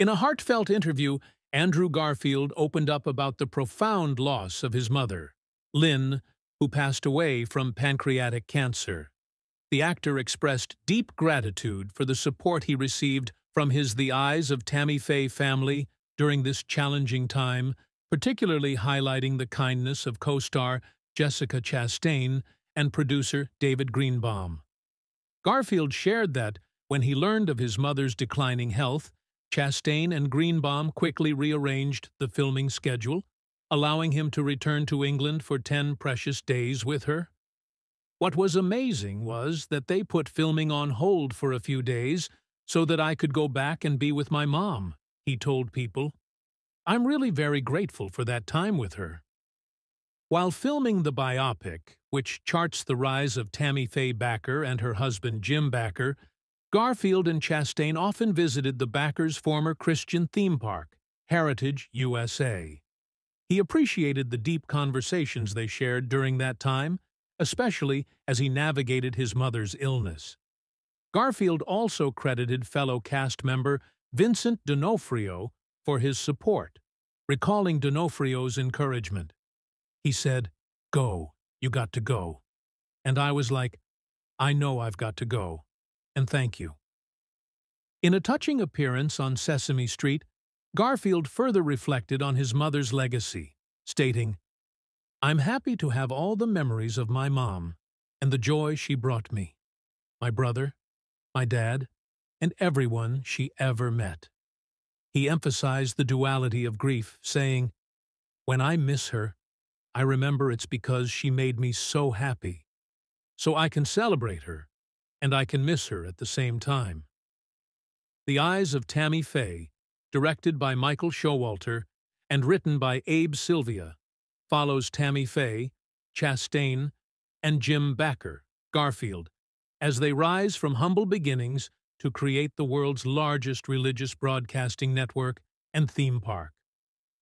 In a heartfelt interview, Andrew Garfield opened up about the profound loss of his mother, Lynn, who passed away from pancreatic cancer. The actor expressed deep gratitude for the support he received from his The Eyes of Tammy Faye family during this challenging time, particularly highlighting the kindness of co-star Jessica Chastain and producer David Greenbaum. Garfield shared that, when he learned of his mother's declining health, Chastain and Greenbaum quickly rearranged the filming schedule, allowing him to return to England for 10 precious days with her. What was amazing was that they put filming on hold for a few days so that I could go back and be with my mom, he told People. I'm really very grateful for that time with her. While filming the biopic, which charts the rise of Tammy Faye Bakker and her husband Jim Bakker, Garfield and Chastain often visited the Bakkers' former Christian theme park, Heritage, USA. He appreciated the deep conversations they shared during that time, especially as he navigated his mother's illness. Garfield also credited fellow cast member Vincent D'Onofrio for his support, recalling D'Onofrio's encouragement. He said, "Go, you got to go." And I was like, "I know I've got to go. And thank you." In a touching appearance on Sesame Street, Garfield further reflected on his mother's legacy, stating, "I'm happy to have all the memories of my mom and the joy she brought me, my brother, my dad, and everyone she ever met." He emphasized the duality of grief, saying, "When I miss her, I remember it's because she made me so happy. So I can celebrate her, and I can miss her at the same time." The Eyes of Tammy Faye, directed by Michael Showalter and written by Abe Sylvia, follows Tammy Faye, Chastain, and Jim Bakker, Garfield, as they rise from humble beginnings to create the world's largest religious broadcasting network and theme park,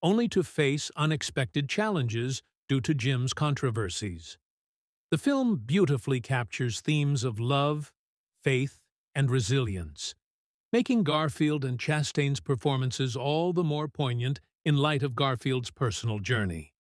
only to face unexpected challenges due to Jim's controversies. The film beautifully captures themes of love, faith, and resilience, making Garfield and Chastain's performances all the more poignant in light of Garfield's personal journey.